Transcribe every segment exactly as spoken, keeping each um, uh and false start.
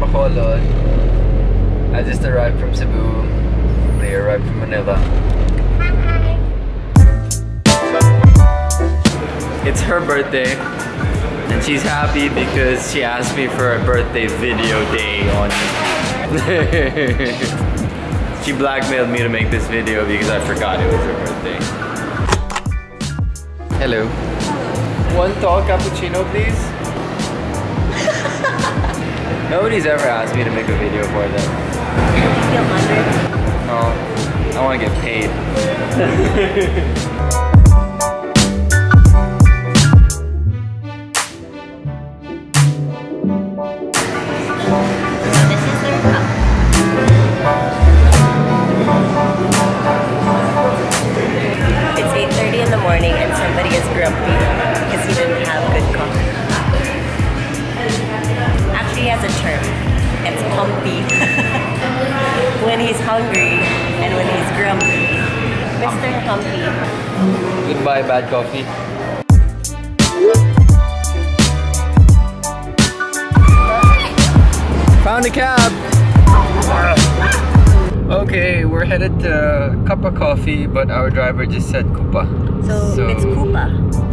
Bacolod. I just arrived from Cebu. They arrived from Manila. It's her birthday and she's happy because she asked me for a birthday video day on She blackmailed me to make this video because I forgot it was her birthday. Hello. One tall cappuccino, please. Nobody's ever asked me to make a video for them. Oh, I want to get paid. When he's hungry and when he's grumpy. Mister Humpy. Goodbye, bad coffee. Found a cab! Okay, we're headed to Koopa Coffee, but our driver just said Koopa. So, so it's Koopa.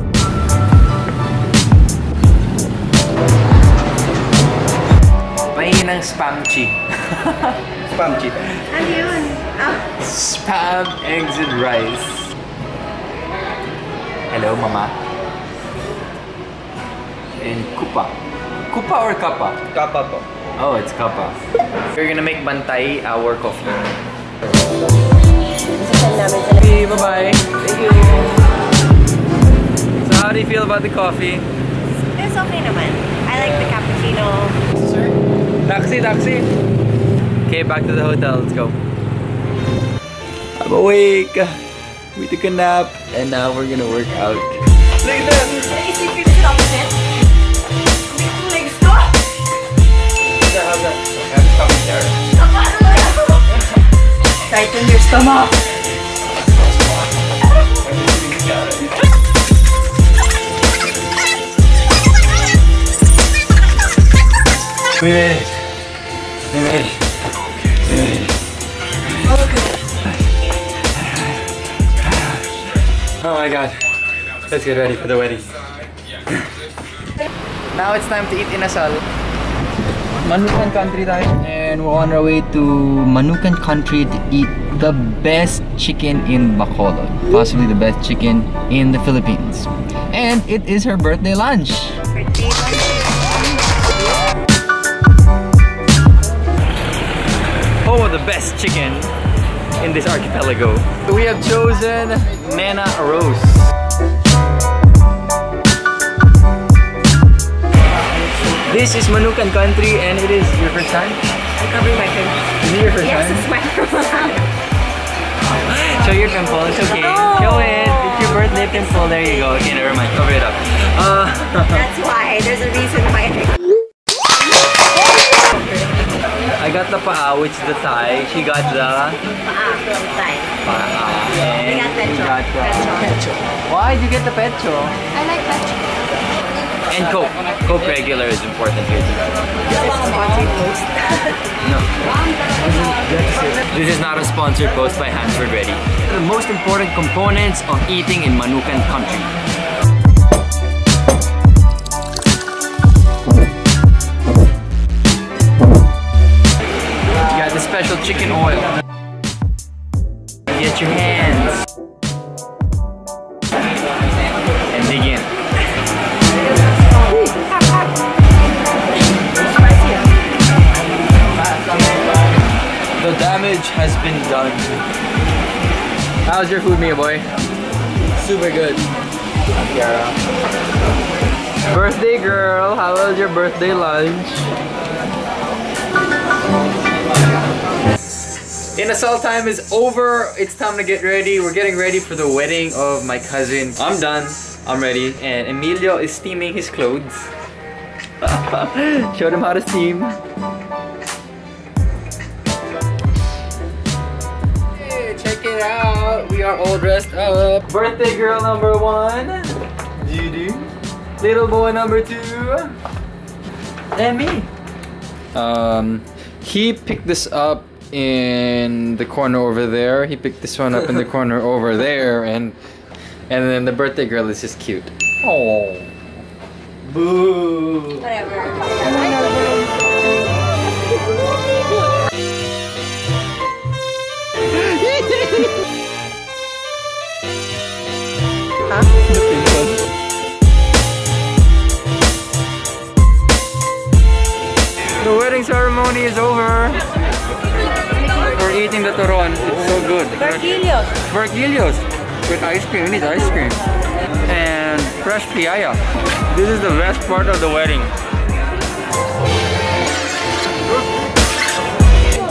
Ng Spamchi. Spamchi. Aniyon. Oh. Spam, eggs and rice. Hello, Mama. And Koopa. Koopa or Kapa? Kapa po. Oh, it's Kapa. We're gonna make Bantai our coffee. Okay, bye-bye. Thank you. So how do you feel about the coffee? It's okay naman. I like the cappuccino. Sir? Taxi, taxi! Okay, back to the hotel, let's go. I'm awake! We took a nap and now we're gonna work out. Like that! Like stop! How's that? I have to stop there. Tighten your stomach! We made it! We made it. We made it. Oh my god. Let's get ready for the wedding. Now it's time to eat inasal. Manukan Country tayo. And we're on our way to Manukan Country to eat the best chicken in Bacolod. Possibly the best chicken in the Philippines. And it is her birthday lunch. Birthday lunch. Oh, the best chicken in this archipelago. We have chosen Mana Rose. This is Manukan Country and it is your first time? I'm covering my face. Is it your first yes, time? Yes, it's my first time. Show your pimple, it's okay. Oh. Show it. It's your birthday pimple. There you go. Okay, never mind. Cover it up. Uh, That's why. There's a reason why. I got the Pa'a, which is the Thai. She got the Pa'a from Thai. Pa'a. I got Pecho. Got the... Pecho. Why did you get the Pecho? I like Pecho. And Coke. Coke regular is important here today. It's sponsored post. No. This is not a sponsored post by Hanford Ready. The most important components of eating in Manukan Country. Special chicken oil. Get your hands. And dig in. The damage has been done. How's your food, Mia boy? Super good. Birthday girl, how was your birthday lunch? Inasal time is over. It's time to get ready. We're getting ready for the wedding of my cousin. I'm done. I'm ready. And Emilio is steaming his clothes. Showed him how to steam. Hey, check it out. We are all dressed up. Birthday girl number one, Dudu. Little boy number two, and me. Um, he picked this up in the corner over there. He picked this one up in the corner over there, and and then the birthday girl is just cute. Oh, boo. Whatever. The wedding ceremony is over. We're eating the turon. It's so good. Barquillos. Barquillos with ice cream. We need ice cream and fresh piyaya. This is the best part of the wedding.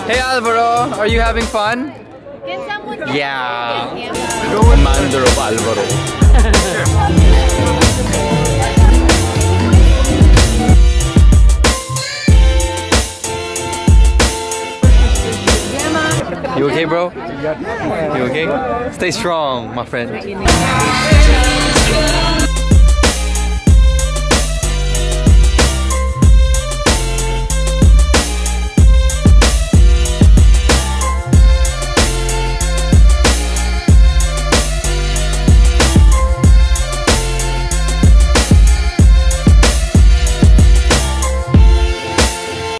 Hey Alvaro, are you having fun? Can someone? Yeah. Commander of Alvaro. You okay, bro? You okay? Stay strong, my friend.